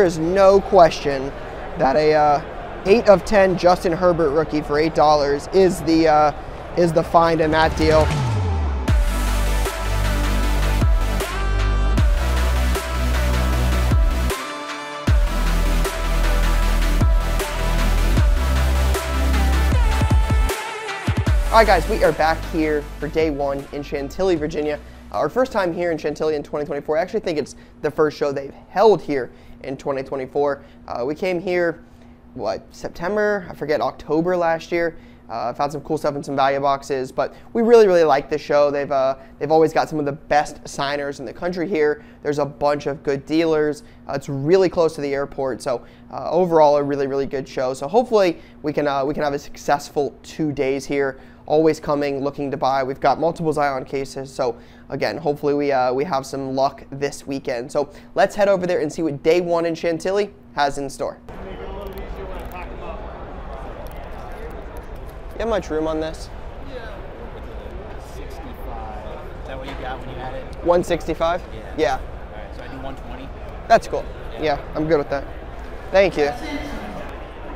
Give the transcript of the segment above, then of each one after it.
there is no question that a 8 of 10 Justin Herbert rookie for $8 is the find in that deal. All right, guys, we are back here for day one in Chantilly, Virginia. Our first time here in Chantilly in 2024. I actually think it's the first show they've held here in 2024. We came here, what, September? I forget, October last year. Found some cool stuff in some value boxes, but we really, really like this show. They've always got some of the best signers in the country here. There's a bunch of good dealers. It's really close to the airport, so overall a really, really good show. So hopefully we can have a successful 2 days here. Always coming, looking to buy. We've got multiple Zion cases, so again, hopefully we have some luck this weekend. So let's head over there and see what day one in Chantilly has in store. You have much room on this? Yeah, 65. Is that what you got when you had it? 165? Yeah. Yeah. All right, so I do 120. That's cool. Yeah, I'm good with that. Thank you.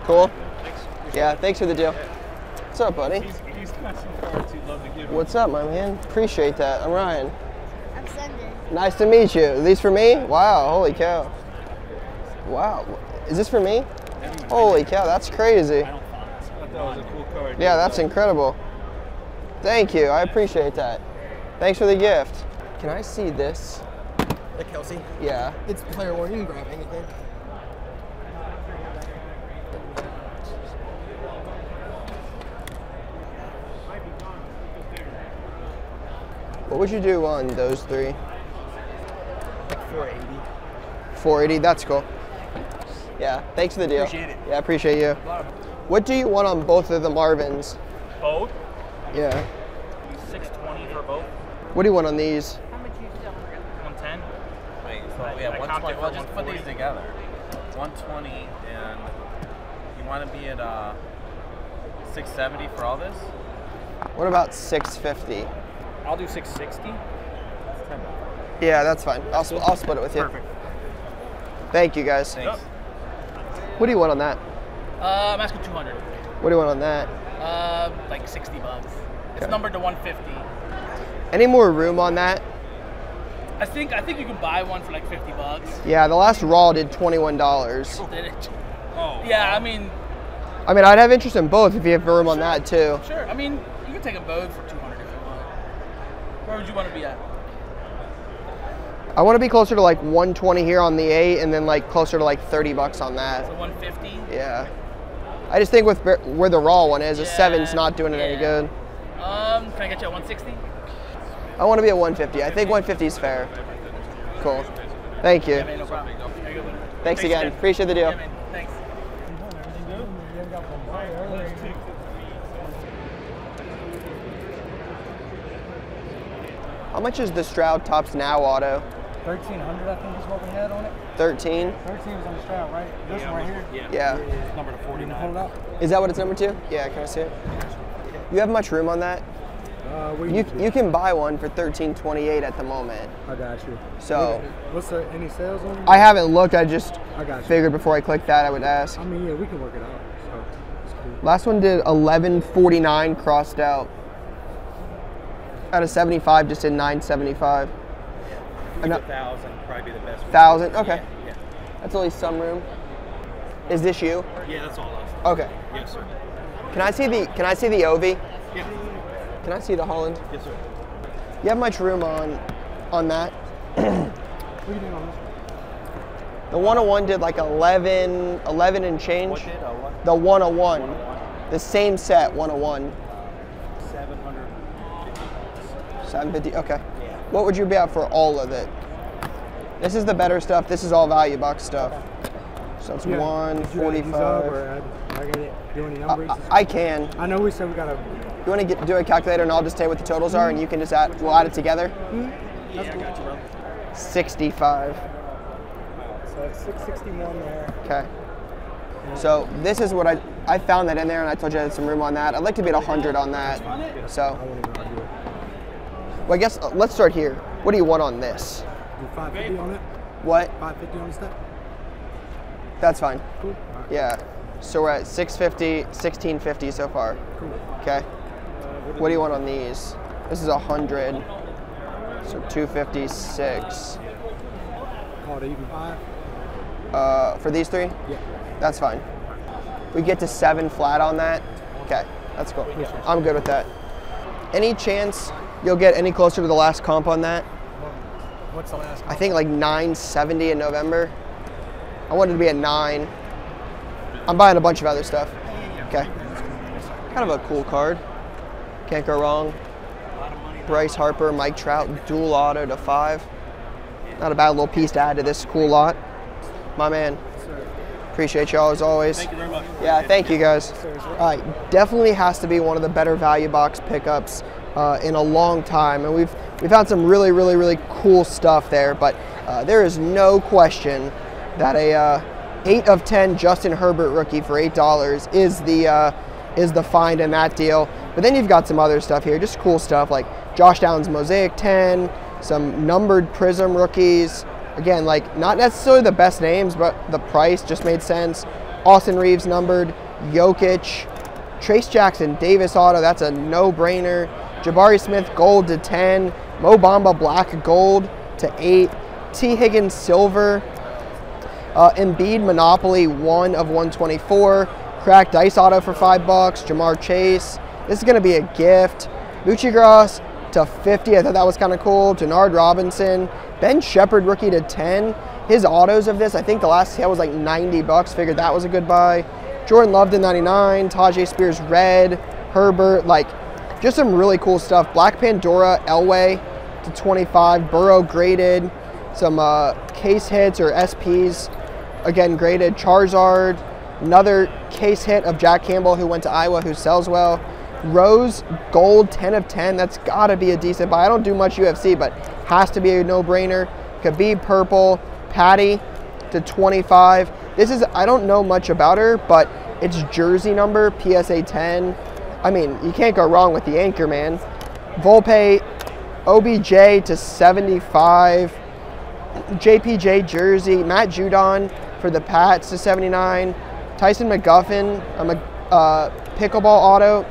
Cool. Thanks. Yeah, thanks for the deal. What's up, buddy? He's got some cards he'd love to give me. What's up, my man? Appreciate that. I'm Ryan. I'm Sunday. Nice to meet you. At least for me? Wow, holy cow. Wow. Is this for me? Holy cow, that's crazy. I don't thought that was a cool card. Yeah, that's incredible. Thank you. I appreciate that. Thanks for the gift. Can I see this? The Kelsey? Yeah. It's player one. You can grab anything. What would you do on those three? 480. 480, that's cool. Yeah, thanks for the deal. Appreciate it. Yeah, I appreciate you. What do you want on both of the Marvins? Both? Yeah. 620 for both. What do you want on these? How much you sell? 110. Wait, so we have 120. We'll just put these together. 120, and you want to be at 670 for all this? What about 650? I'll do 660. Yeah, that's fine. I'll split it with you. Perfect. Thank you, guys. Thanks. What do you want on that? I'm asking 200. What do you want on that? Like 60 bucks. Okay. It's numbered to 150. Any more room on that? I think you can buy one for like 50 bucks. Yeah, the last raw did $21. Oh, did it? Oh. Yeah, I mean, I'd have interest in both if you have room on that too. Sure. I mean, you can take them both for 200. Where would you want to be at? I want to be closer to like 120 here on the 8, and then like closer to like 30 bucks on that. So 150? Yeah. I just think with where the raw one is, a 7's not doing it any good. Can I get you at 160? I want to be at 150. I think 150 is fair. Cool. Thank you. Yeah, man, no problem. Thanks again. Appreciate the deal. Yeah, man. Thanks. How much is the Stroud Tops Now auto? 1300, I think is what we had on it. 13? 13 was on the Stroud, right? This one right here? Yeah. It's number 49. Hold it up. Is that what it's number 2? Yeah, can I see it? You have much room on that? You can buy one for 1328 at the moment. I got you. So. What's the, any sales on it? I haven't looked, I just figured before I clicked that I would ask. I mean, yeah, we can work it out, so it's cool. Last one did 1149 crossed out. Out of 75, just in 975. Yeah, 1,000 probably be the best. 1,000, okay. Yeah, yeah. That's at least some room. Is this you? Yeah, that's all us. Okay. Yes, sir. Can I see the Ovi? Yeah. Can I see the Holland? Yes, sir. You have much room on that? What are you doing on this one? The 101 did like 11 and change. What did? The 101. 101. The same set 101. 750, okay. Yeah. What would you be at for all of it? This is the better stuff. This is all value box stuff. So it's 145. Do any numbers? I can. I know we said we got a. You want to do a calculator, and I'll just tell you what the totals are, and you can just add. We'll add it together. Mm-hmm. Yeah, cool. I got you, bro. 65. So it's 661 there. Okay. So this is what I found that in there, and I told you I had some room on that. I'd like to be at 100 on that. So. Well, I guess let's start here. What do you want on this? 550 on it. What? 550 on the step. That's fine. Cool. Right. Yeah. So we're at 650, 1650 so far. Cool. Okay. What do you want on these? This is 100. So 256. Call it even five. For these three? Yeah. That's fine. We get to 7 flat on that. Okay. That's cool. Yeah. I'm good with that. Any chance you'll get any closer to the last comp on that? What's the last comp? I think like 970 in November. I wanted to be at 9. I'm buying a bunch of other stuff. Okay. Kind of a cool card. Can't go wrong. Bryce Harper, Mike Trout, dual auto to 5. Not a bad little piece to add to this cool lot. My man. Appreciate y'all as always. Thank you very much. Yeah, thank you guys. All right, definitely has to be one of the better value box pickups in a long time, and we found some really cool stuff there. But there is no question that a 8/10 Justin Herbert rookie for $8 is the find in that deal. But then you've got some other stuff here, just cool stuff like Josh Downs Mosaic 10, some numbered Prism rookies. Again, like not necessarily the best names, but the price just made sense. Austin Reeves numbered, Jokic, Trace Jackson Davis auto, that's a no-brainer. Jabari Smith gold to 10, Mo Bamba black gold to 8, T. Higgins silver, Embiid Monopoly 1/124, Crack Dice auto for $5, Jamar Chase. This is gonna be a gift. Muccigrass to 50, I thought that was kind of cool. Denard Robinson, Ben Shepherd rookie to 10. His autos of this, I think the last sale was like $90. Figured that was a good buy. Jordan Love to 99. Tajay Spears red. Herbert, like just some really cool stuff. Black Pandora, Elway to 25. Burrow graded. Some case hits or SPs, again graded. Charizard, another case hit of Jack Campbell who went to Iowa, who sells well. Rose gold 10/10, that's gotta be a decent buy. I don't do much UFC, but has to be a no-brainer. Khabib purple, Patty to 25. This is, I don't know much about her, but it's jersey number, PSA 10. I mean, you can't go wrong with the anchor, man. Volpe, OBJ to 75. JPJ jersey, Matt Judon for the Pats to 79. Tyson McGuffin, pickleball auto,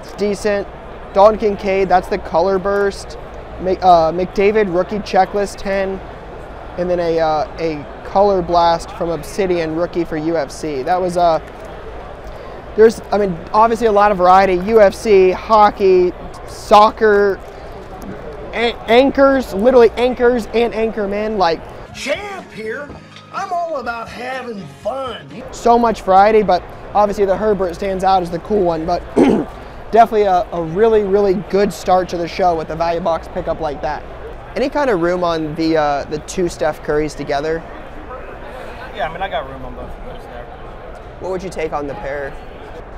it's decent. Dalton Kincaid, that's the color burst. McDavid rookie checklist 10, and then a color blast from Obsidian rookie for UFC. That was there's, I mean, obviously a lot of variety. UFC, hockey, soccer, anchors, literally anchors and anchor men. Like champ here, I'm all about having fun. So much variety, but obviously the Herbert stands out as the cool one. But definitely a really good start to the show with a value box pickup like that. Any kind of room on the two Steph Currys together? Yeah, I mean, I got room on both of those there. What would you take on the pair?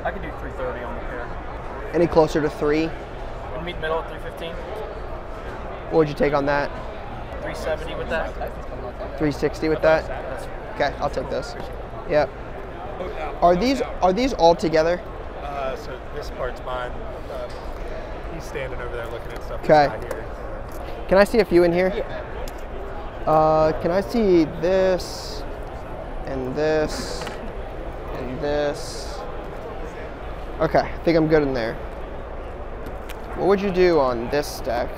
I could do 330 on the pair. Any closer to 3? We'll meet middle at 315. What would you take on that? 370 with that. 360 with that? Okay, I'll take this. Yep. Are these all together? So this part's mine. He's standing over there looking at stuff. Okay. Can I see a few in here? Yeah. Can I see this and this and this? Okay, I think I'm good in there. What would you do on this stack?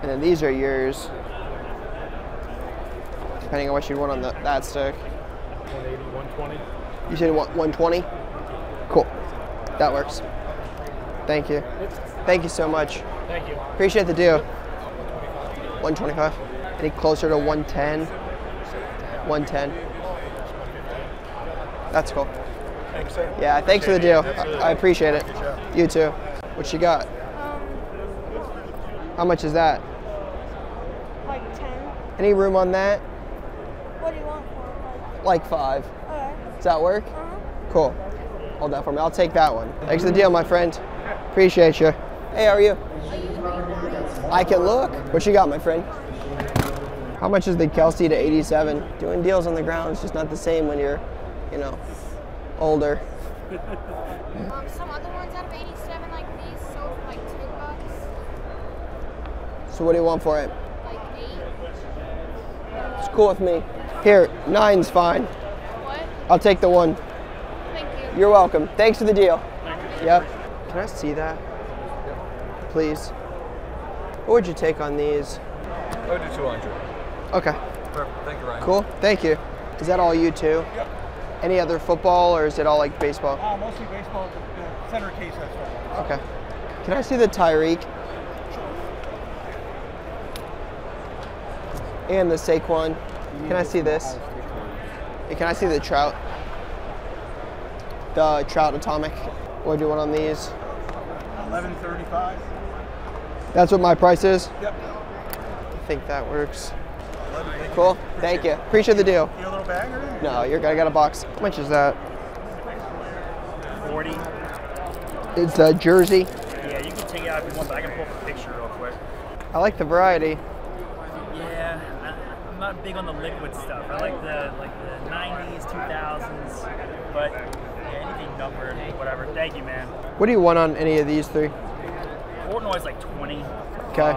And then these are yours. Depending on what you want on that stack. 180, 120. You said 120? Cool. That works. Thank you. Thank you so much. Thank you. Appreciate the deal. 125. Any closer to 110? 110. That's cool. Thanks, sir. Yeah, thanks for the deal. I appreciate it. You too. What you got? How much is that? Like 10. Any room on that? What do you want for it? Like 5. Alright. Does that work? Uh-huh. Cool. Hold that for me. I'll take that one. Thanks for the deal, my friend. Appreciate you. Hey, how are you? I can look. What you got, my friend? How much is the Kelsey to 87? Doing deals on the ground is just not the same when you're, you know, older. Some other ones out of 87 like these sold for like $2. So what do you want for it? Like 8. It's cool with me. Here, 9's fine. What? I'll take the one. Thank you. You're welcome. Thanks for the deal. Yep. Can I see that? Please. What would you take on these? I would do 200. Okay. Perfect. Thank you, Ryan. Cool. Thank you. Is that all you too? Yep. Any other football or is it all like baseball? Mostly baseball. The center case has football. Okay. Can I see the Tyreek? Sure. And the Saquon. Can I see this? Hey, can I see the Trout? The Trout Atomic. What do you want on these? $11.35. That's what my price is? Yep. I think that works. Cool. Thank you. Appreciate the deal. You a little bag or anything? No, you're good. I got a box. How much is that? 40. It's a jersey. Yeah, you can take it out if you want, but I can pull up a picture real quick. I like the variety. Yeah, I'm not big on the liquid stuff. I like the 90s, 2000s, but yeah, anything numbered, whatever. Thank you, man. What do you want on any of these three? Portnoy's like 20. Okay.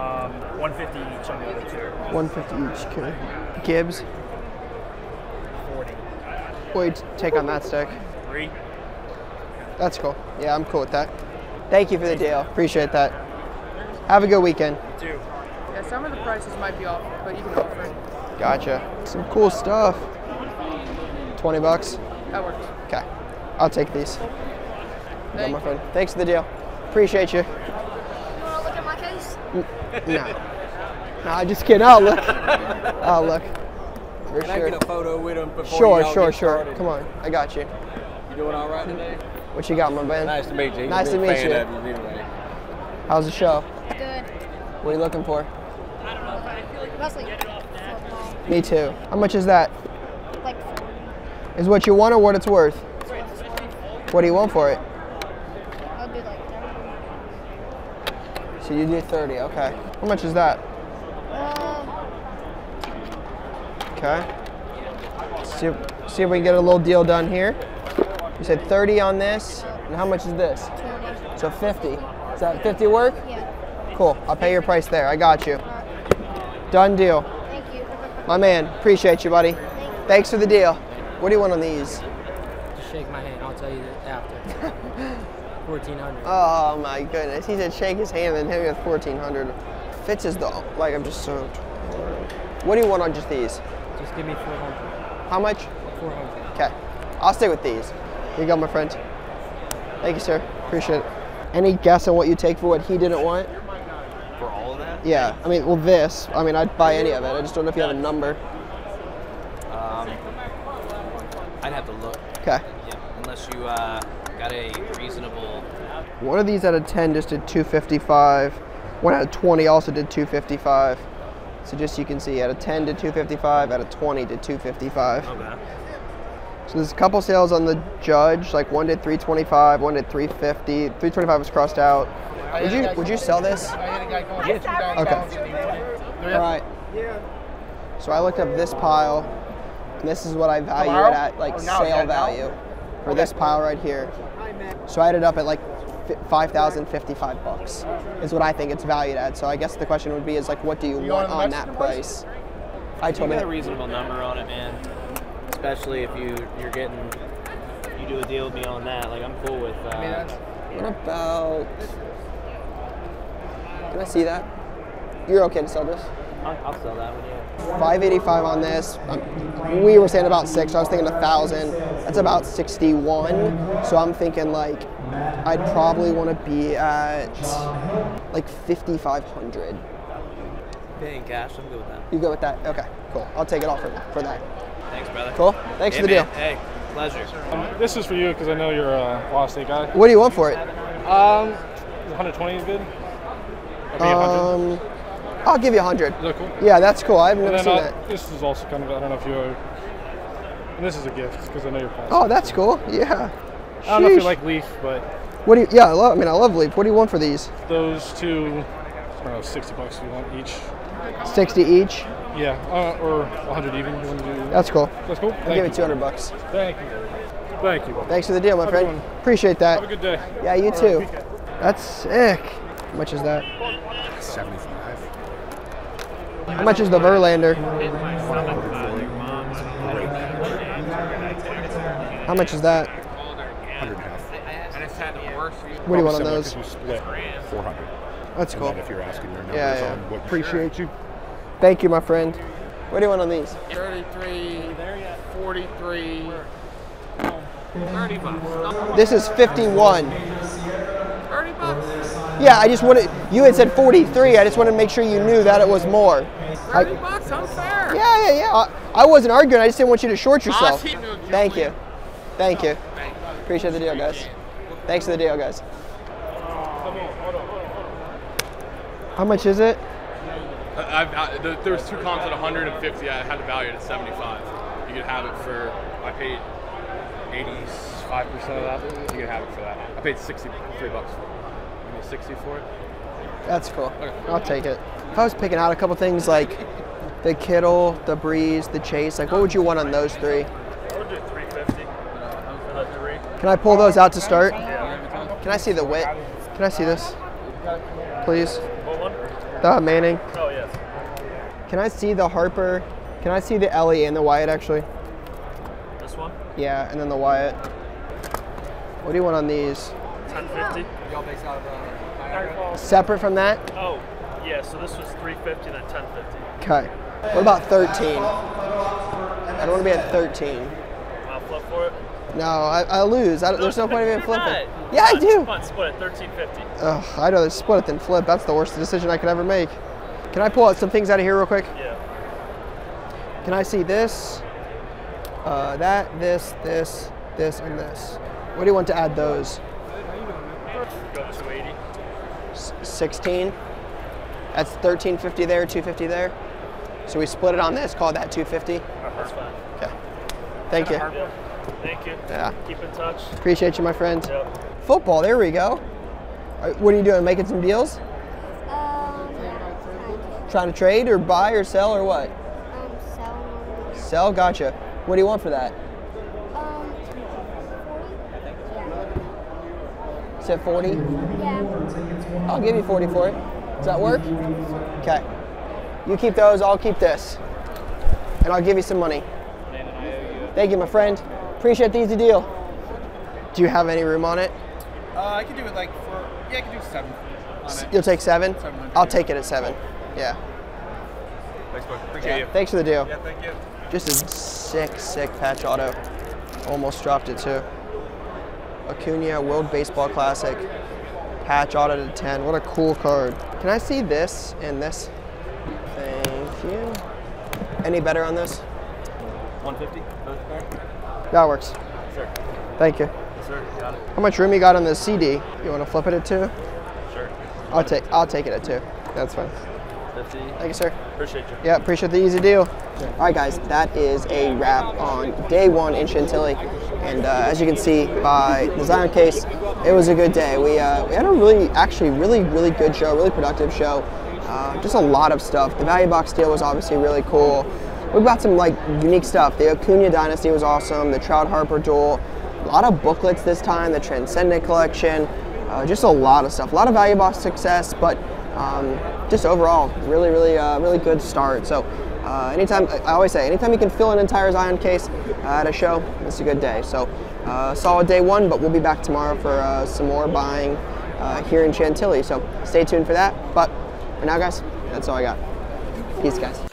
150 each on the other two. 150 each, okay. Gibbs? 40. Wait, take on that stick. 3. That's cool. Yeah, I'm cool with that. Thank you for the deal. Appreciate that. Have a good weekend. You too. Yeah, some of the prices might be off, but you can offer it. Gotcha. Some cool stuff. 20 bucks? That works. Okay. I'll take these. Thank you. My friend. Thanks for the deal. Appreciate you. No. No, just kidding. I'll look. I'll look. For Can sure. I get a photo with him before Sure. Come on. I got you. You doing all right today? What you got, my man? Nice to meet you. Nice to meet you. Anyway. How's the show? Good. What are you looking for? I don't know, but I feel like Wesley. Me too. How much is that? Like $40. Is what you want or what it's worth? What do you want for it? I'll do like $30. So you do 30, okay. How much is that? Okay. See if we can get a little deal done here. You said 30 on this, and how much is this? 20. So 50. Is that 50 work? Yeah. Cool. I'll pay your price there. I got you. Done deal. Thank you. My man, appreciate you, buddy. Thank you. Thanks for the deal. What do you want on these? Just shake my hand. I'll tell you after. 1400. Oh my goodness. He said shake his hand and hit me with 1400. Fitz is the like I'm just so. What do you want on just these? Just give me 400. How much? 400. Okay. I'll stay with these. Here you go, my friend. Thank you, sir. Appreciate it. Any guess on what you take for what he didn't want? For all of that? Yeah. I mean, well, this. I mean, I'd buy any of it. I just don't know if you have a number. I'd have to look. Okay. Yeah, unless you got a reasonable. One of these out of 10 just did 255. One out of 20 also did 255. So just you can see, out of 10 to 255, out of 20 to 255. Okay. So there's a couple sales on the judge, like one did 325, one did 350. 325 was crossed out. Would you sell this? Okay. All right. So I looked up this pile, and this is what I value it at, like sale value, for this pile right here. So I added up at like $5,055 is what I think it's valued at. So I guess the question would be is like, what do you want on that price? I told him a reasonable number on it, man. Especially if you're getting, you do a deal beyond that. Like I'm cool with. What about? Can I see that? You're okay to sell this? I'll sell that one. Yeah. 585 on this. We were saying about 6. So I was thinking 1,000. That's about 61. So I'm thinking like, I'd probably want to be at like 5,500. Paying cash. I'm good with that. You go with that? Okay, cool. I'll take it off for that. Thanks, brother. Cool. Thanks for the deal. Hey, pleasure. This is for you because I know you're a Wall State guy. What do you want for it? 120 is good. I'll give you 100. Is that cool? Yeah, that's cool. I've never seen that. This is also kind of, I don't know if you are, and this is a gift because I know you're Paul. Oh, that's cool. Yeah. I don't know if you like Leaf, but. What do you, yeah, I love Leaf. What do you want for these? Those two, I don't know, 60 bucks if you want each. 60 each? Yeah, or 100 even. You want to do that's cool. That's cool? I'll give you 200 bucks. Thank you. Thank you. Thanks for the deal, my friend. Appreciate that. Have a good day. Yeah, you too. That's sick. How much is that? 75. How much is the Verlander? How much is that? 100 and a half. What do you want on those? Split 400. That's cool. If you're asking your numbers on what. Appreciate you. Thank you, my friend. What do you want on these? 33, 43, 30 bucks. This is 51. 30 bucks? Yeah, I just wanted, you had said 43. I just wanted to make sure you knew that it was more. 30 bucks, I'm fair. Yeah. I wasn't arguing. I just didn't want you to short yourself. Thank you. Thank you. Appreciate the deal, guys. Thanks for the deal, guys. How much is it? There was two comps at 150. I had to value it at 75. You could have it for, I paid 85% of that. You could have it for that. I paid 63 bucks for it. You mean 60 for it? That's cool. Okay. I'll take it. If I was picking out a couple things like the Kittle, the Breeze, the Chase, like what would you want on those three? I would do 350. Can I pull those out to start? Yeah. Can I see the width? Can I see this? Please. The Manning. Oh, yes. Can I see the Harper? Can I see the Ellie and the Wyatt, actually? This one? Yeah, and then the Wyatt. What do you want on these? 1050. Y'all based out of the... Separate from that? Oh, yeah, so this was 350 and then 1050. Okay. What about 13? I don't want to be at 13. You want to flip for it? No, I lose. There's no point in even flipping. Not. Yeah, I do. Come on, split it, 1350. Oh, I'd rather split it than flip. That's the worst decision I could ever make. Can I pull out some things out of here real quick? Yeah. Can I see this, that, this, and this? What do you want to add those? Go 280. 16. That's 1350 there, 250 there. So we split it on this. Call that 250. That's fine. Okay. Thank you. Thank you. Yeah. Keep in touch. Appreciate you, my friend. Yep. Football, there we go. What are you doing, making some deals? Trying to trade or buy or sell or what? Sell. Sell, gotcha. What do you want for that? 40. Is it 40? Yeah. I'll give you 40 for it. Does that work? Okay. You keep those, I'll keep this. And I'll give you some money. Thank you, my friend. Appreciate the easy deal. Do you have any room on it? I could do it like for, yeah, I could do 7 on it. You'll take 7? I'll take it at 7. Yeah. Thanks, bud. Appreciate you. Thanks for the deal. Yeah, thank you. Just a sick, sick patch auto. Almost dropped it too. Acuna World Baseball Classic. Patch auto to 10. What a cool card. Can I see this and this? Thank you. Any better on this? 150. That works. Yes, sir. Thank you. Yes, sir. Got it. How much room you got on the CD? You want to flip it at 2? Sure. I'll take it at 2. That's fine. 50. Thank you, sir. Appreciate you. Yeah, appreciate the easy deal. Sure. All right, guys, that is a wrap on day 1 in Chantilly, and as you can see by the Zion case, it was a good day. We had a really good show, really productive show. Just a lot of stuff. The value box deal was obviously really cool. We've got some like unique stuff. The Acuna Dynasty was awesome. The Trout Harper duel. A lot of booklets this time. The Transcendent Collection. Just a lot of stuff. A lot of value box success, but just overall, really good start. So anytime, I always say, anytime you can fill an entire Zion case at a show, it's a good day. So solid day 1, but we'll be back tomorrow for some more buying here in Chantilly. So stay tuned for that. But for now, guys, that's all I got. Peace, guys.